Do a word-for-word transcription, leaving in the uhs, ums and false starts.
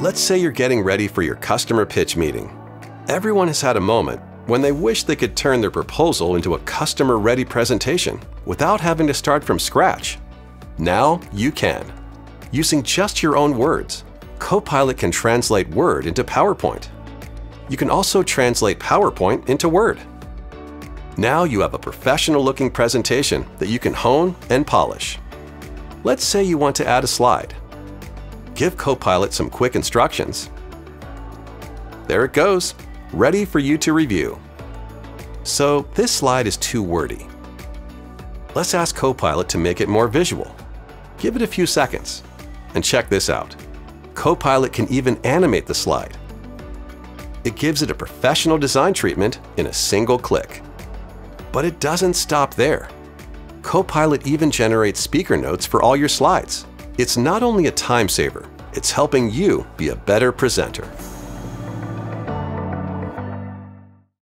Let's say you're getting ready for your customer pitch meeting. Everyone has had a moment when they wish they could turn their proposal into a customer-ready presentation without having to start from scratch. Now you can. Using just your own words, Copilot can translate Word into PowerPoint. You can also translate PowerPoint into Word. Now you have a professional-looking presentation that you can hone and polish. Let's say you want to add a slide. Give Copilot some quick instructions. There it goes, ready for you to review. So this slide is too wordy. Let's ask Copilot to make it more visual. Give it a few seconds, and check this out. Copilot can even animate the slide. It gives it a professional design treatment in a single click. But it doesn't stop there. Copilot even generates speaker notes for all your slides. It's not only a time saver, it's helping you be a better presenter.